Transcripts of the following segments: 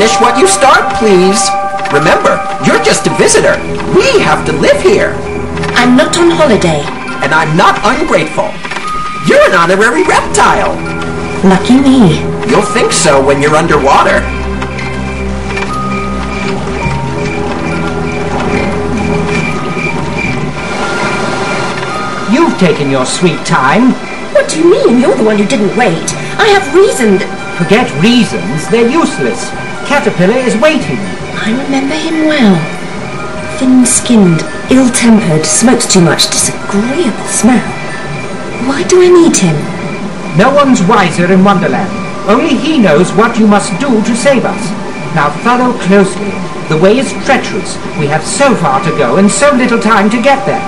finish what you start, please. Remember, you're just a visitor. We have to live here. I'm not on holiday. And I'm not ungrateful. You're an honorary reptile. Lucky me. You'll think so when you're underwater. You've taken your sweet time. What do you mean? You're the one who didn't wait. I have reasoned. Forget reasons. They're useless. Caterpillar is waiting. I remember him well. Thin-skinned, ill-tempered, smokes too much, disagreeable smell. Why do I need him? No one's wiser in Wonderland. Only he knows what you must do to save us. Now follow closely. The way is treacherous. We have so far to go and so little time to get there.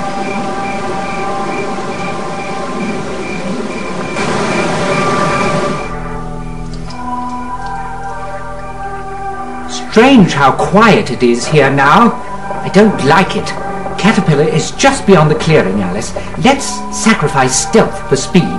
Strange how quiet it is here now. I don't like it. Caterpillar is just beyond the clearing, Alice. Let's sacrifice stealth for speed.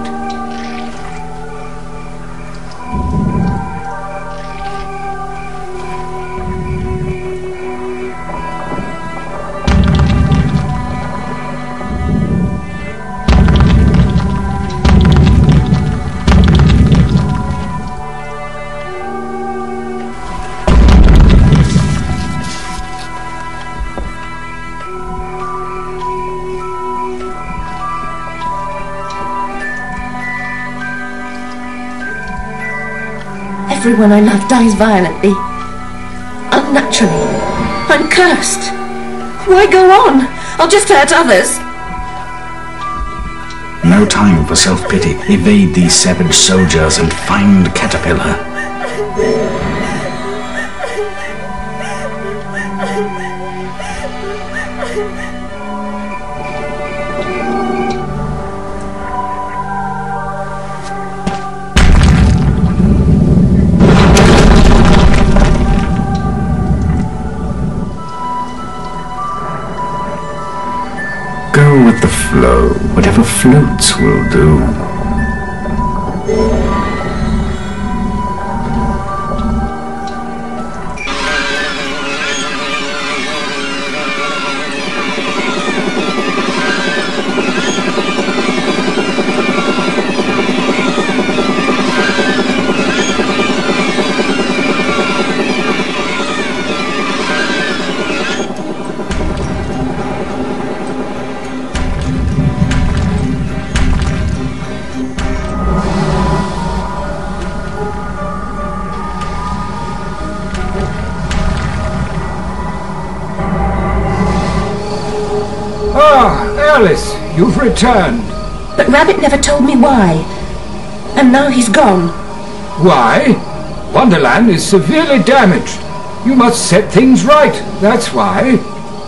Everyone I love dies violently, unnaturally. I'm cursed. Why go on? I'll just hurt others. No time for self-pity. Evade these savage soldiers and find Caterpillar. With the flow, whatever floats will do. Alice, you've returned. But Rabbit never told me why. And now he's gone. Why? Wonderland is severely damaged. You must set things right, that's why.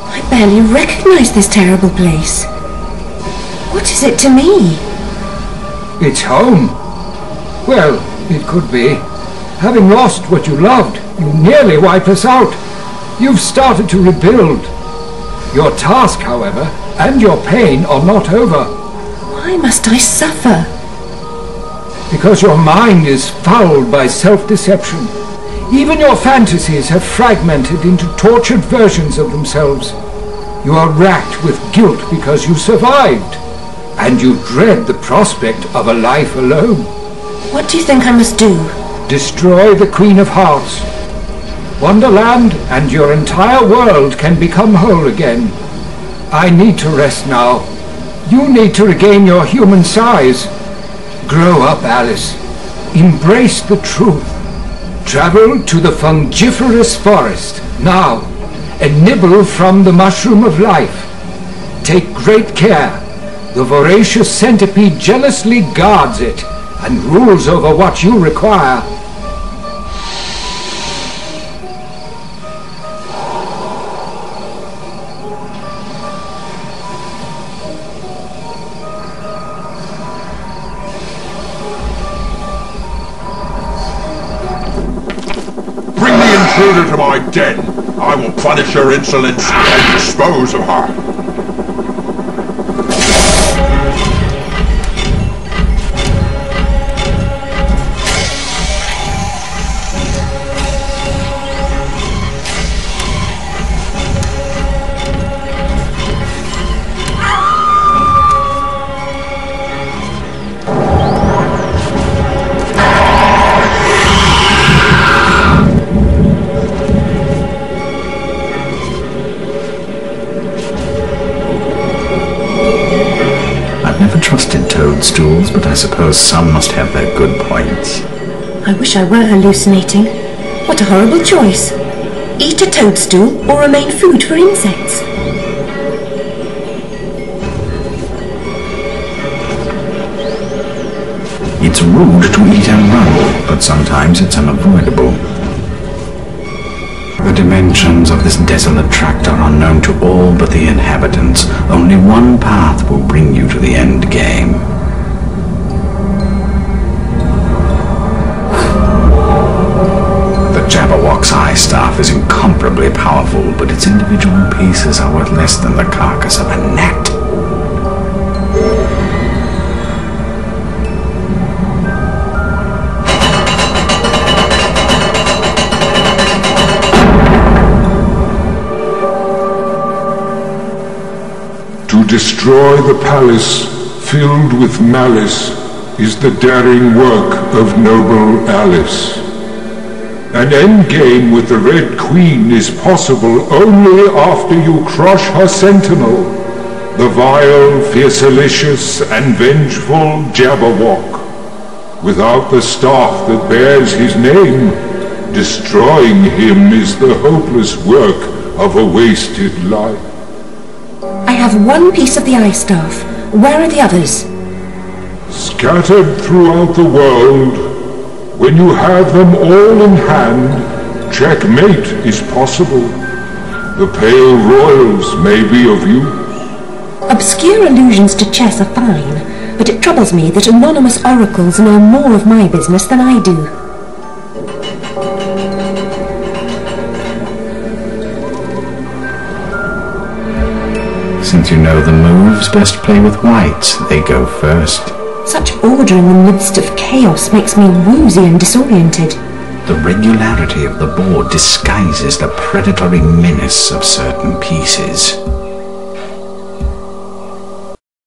I barely recognize this terrible place. What is it to me? It's home. Well, it could be. Having lost what you loved, you nearly wiped us out. You've started to rebuild. Your task, however, and your pain are not over. Why must I suffer? Because your mind is fouled by self-deception. Even your fantasies have fragmented into tortured versions of themselves. You are racked with guilt because you survived, and you dread the prospect of a life alone. What do you think I must do? Destroy the Queen of Hearts. Wonderland and your entire world can become whole again. I need to rest now. You need to regain your human size. Grow up, Alice. Embrace the truth. Travel to the fungiferous forest, now, and nibble from the mushroom of life. Take great care. The voracious centipede jealously guards it and rules over what you require. To my den, I will punish her insolence and dispose of her. suppose some must have their good points. I wish I were hallucinating. What a horrible choice. Eat a toadstool or remain food for insects. It's rude to eat and run, but sometimes it's unavoidable. The dimensions of this desolate tract are unknown to all but the inhabitants. Only one path will bring you to the end game. The Jabberwock's ice staff is incomparably powerful, but its individual pieces are worth less than the carcass of a gnat. Destroy the palace filled with malice is the daring work of noble Alice. An endgame with the Red Queen is possible only after you crush her sentinel, the vile, fiercelicious, and vengeful Jabberwock. Without the staff that bears his name, destroying him is the hopeless work of a wasted life. I have one piece of the ice staff. Where are the others? Scattered throughout the world. When you have them all in hand, checkmate is possible. The pale royals may be of use. Obscure allusions to chess are fine, but it troubles me that anonymous oracles know more of my business than I do. Since you know the moves, best play with whites. They go first. Such order in the midst of chaos makes me woozy and disoriented. The regularity of the board disguises the predatory menace of certain pieces.